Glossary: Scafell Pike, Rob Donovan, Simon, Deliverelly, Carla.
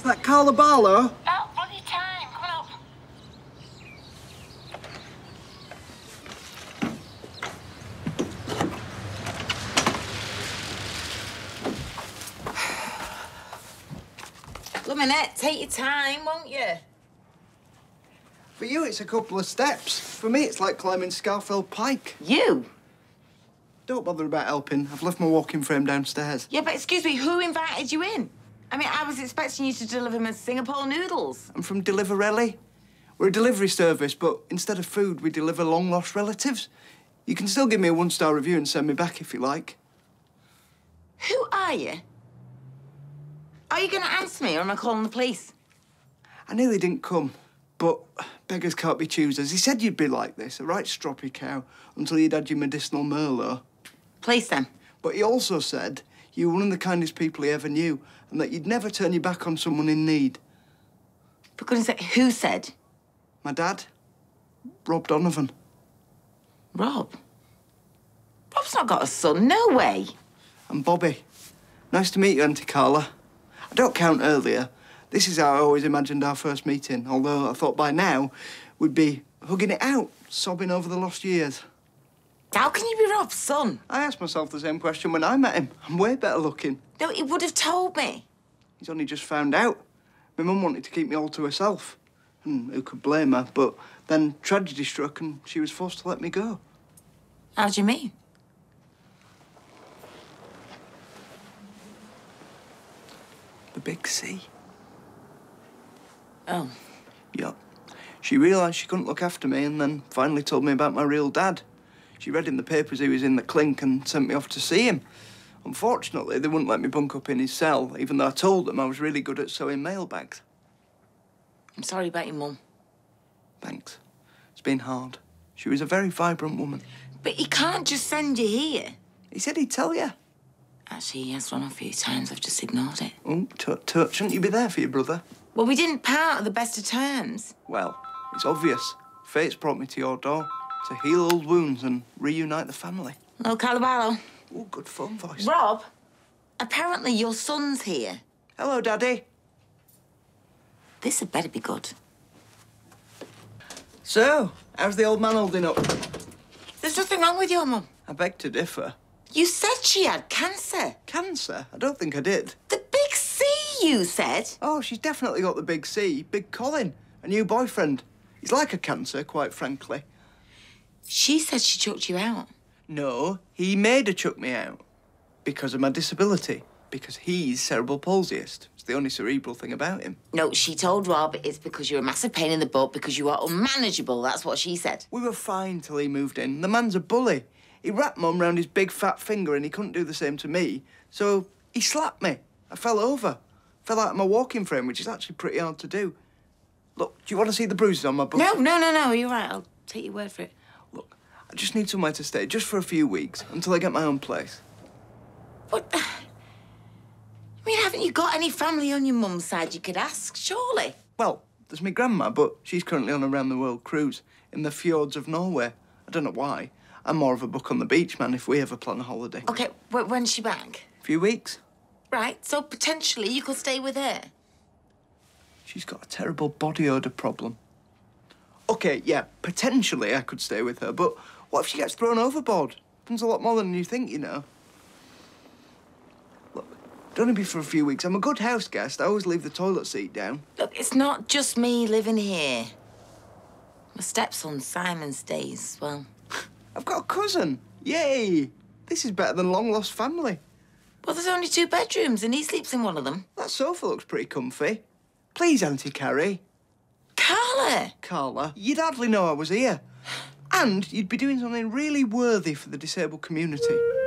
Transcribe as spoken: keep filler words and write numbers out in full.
Is that Carla Barlow? About bloody time. Come up. Luminette, take your time, won't you? For you, it's a couple of steps. For me, it's like climbing Scafell Pike. You? Don't bother about helping. I've left my walking frame downstairs. Yeah, but excuse me, who invited you in? I mean, I was expecting you to deliver my Singapore noodles. I'm from Deliverelly. We're a delivery service, but instead of food, we deliver long-lost relatives. You can still give me a one-star review and send me back if you like. Who are you? Are you going to answer me, or am I calling the police? I knew they didn't come, but beggars can't be choosers. He said you'd be like this, a right stroppy cow, until you'd had your medicinal Merlot. Please, then. But he also said you were one of the kindest people he ever knew and that you'd never turn your back on someone in need. For goodness sake, who said? My dad. Rob Donovan. Rob? Rob's not got a son, no way. And Bobby. Nice to meet you, Auntie Carla. I don't count earlier. This is how I always imagined our first meeting, although I thought by now we'd be hugging it out, sobbing over the lost years. How can you be Rob's son? I asked myself the same question when I met him. I'm way better looking. No, he would have told me. He's only just found out. My mum wanted to keep me all to herself. And who could blame her? But then tragedy struck and she was forced to let me go. How do you mean? The big C. Oh. Yup. She realised she couldn't look after me and then finally told me about my real dad. She read in the papers he was in the clink and sent me off to see him. Unfortunately, they wouldn't let me bunk up in his cell, even though I told them I was really good at sewing mailbags. I'm sorry about your mum. Thanks. It's been hard. She was a very vibrant woman. But he can't just send you here. He said he'd tell you. Actually, he has run a few times. I've just ignored it. Oh, tut tut. Shouldn't you be there for your brother? Well, we didn't part on the best of terms. Well, it's obvious. Fate's brought me to your door. To heal old wounds and reunite the family. Hello, Carla. Oh, good phone voice. Rob, apparently your son's here. Hello, Daddy. This had better be good. So, how's the old man holding up? There's nothing wrong with your mum. I beg to differ. You said she had cancer. Cancer? I don't think I did. The big C, you said? Oh, she's definitely got the big C. Big Colin, a new boyfriend. He's like a cancer, quite frankly. She said she chucked you out. No, he made her chuck me out. Because of my disability. Because he's cerebral palsyist. It's the only cerebral thing about him. No, she told Rob it's because you're a massive pain in the butt, because you are unmanageable. That's what she said. We were fine till he moved in. The man's a bully. He wrapped Mum round his big fat finger and he couldn't do the same to me. So he slapped me. I fell over. Fell out of my walking frame, which is actually pretty hard to do. Look, do you want to see the bruises on my butt? No, no, no, no. You're right. I'll take your word for it. Look, I just need somewhere to stay, just for a few weeks, until I get my own place. But, I mean, haven't you got any family on your mum's side you could ask, surely? Well, there's my grandma, but she's currently on a round-the-world cruise in the fjords of Norway. I don't know why. I'm more of a book on the beach man if we ever plan a holiday. OK, when's she back? A few weeks. Right, so potentially you could stay with her. She's got a terrible body odour problem. OK, yeah, potentially I could stay with her, but what if she gets thrown overboard? Happens a lot more than you think, you know. Look, it'd only be for a few weeks. I'm a good house guest. I always leave the toilet seat down. Look, it's not just me living here. My stepson, Simon, stays, well... I've got a cousin. Yay! This is better than long-lost family. Well, there's only two bedrooms and he sleeps in one of them. That sofa looks pretty comfy. Please, Auntie Carrie. Carla! Carla, you'd hardly know I was here. And you'd be doing something really worthy for the disabled community.